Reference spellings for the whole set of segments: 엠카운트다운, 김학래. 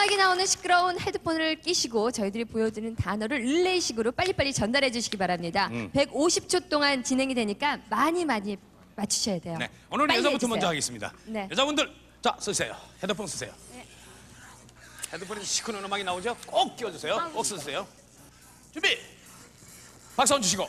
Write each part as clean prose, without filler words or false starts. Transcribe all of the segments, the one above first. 음악이 나오는 시끄러운 헤드폰을 끼시고 저희들이 보여드리는 단어를 릴레이식으로 빨리빨리 전달해 주시기 바랍니다. 150초 동안 진행이 되니까 많이 맞추셔야 돼요. 네, 오늘 여자부터 해주세요. 먼저 하겠습니다. 네. 여자분들 자 쓰세요. 헤드폰 쓰세요. 네. 헤드폰에서 시끄러운 음악이 나오죠? 꼭 끼워주세요. 꼭 쓰세요. 준비! 박수 한번 주시고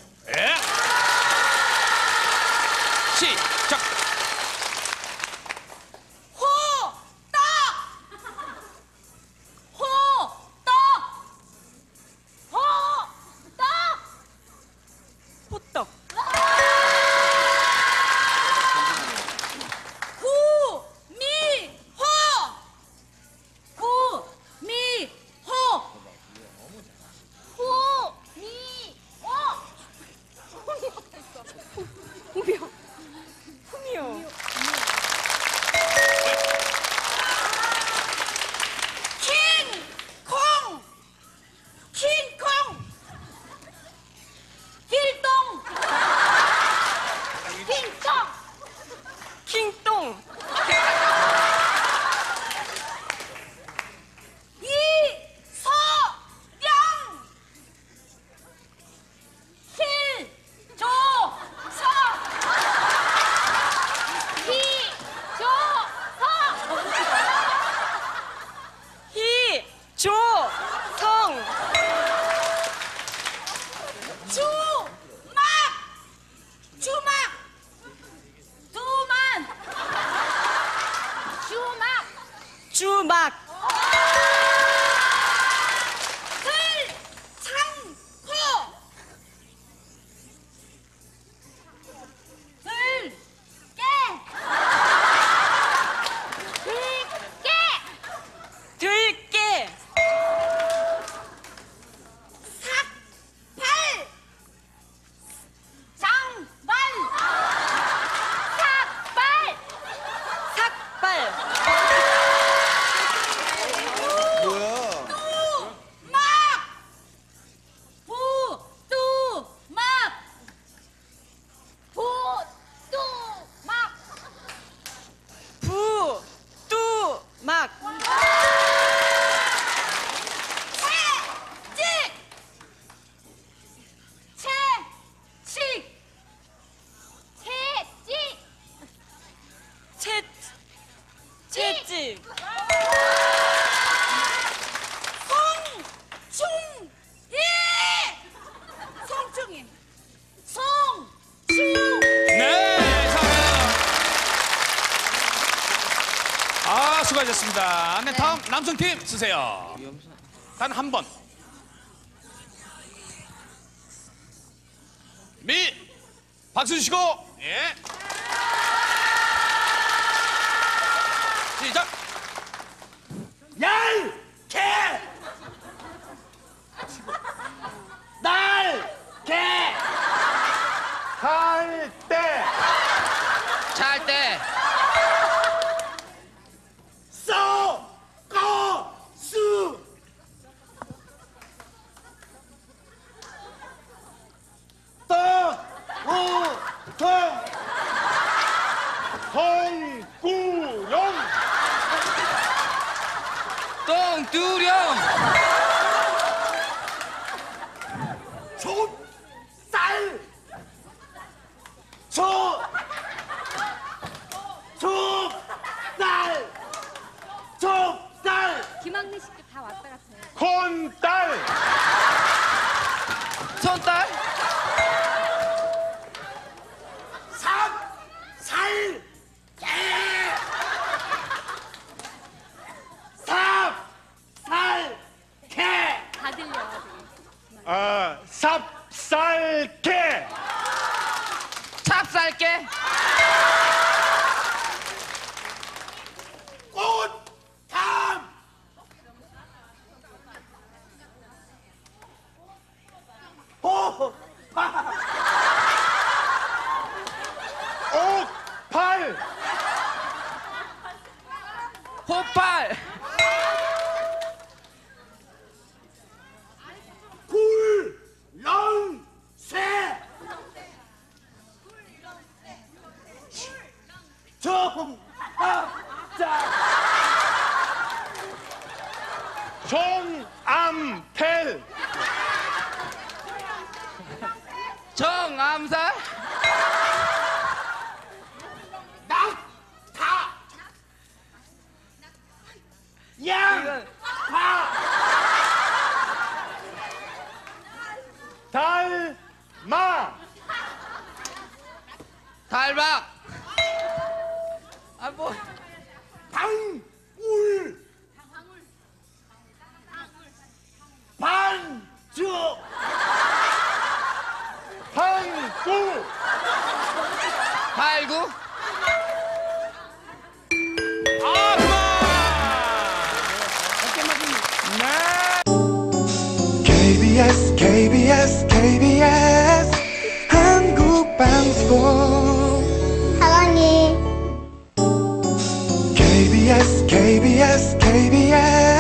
예. 시작! 수고하셨습니다. 네, 다음 남성팀 쓰세요. 단 한 번. 미! 박수 주시고! 예. 시작! 날! 개! 날! 개! 갈 때! 잘 때! 덩구령 똥두령 족쌀 족쌀 족쌀 김학래 씨께 다 왔다 갔어요. 콘딸 손딸 살 삽살개 찹쌀개 꽃감 옥팔 호팔 종, 아, 자. 종암텔. 정암살? 양! 닮아! 닮아! 아, 뭐. 방울! 반주! 방구! 발구? KBS, KBS, KBS 한국방송 사랑해. KBS, KBS, KBS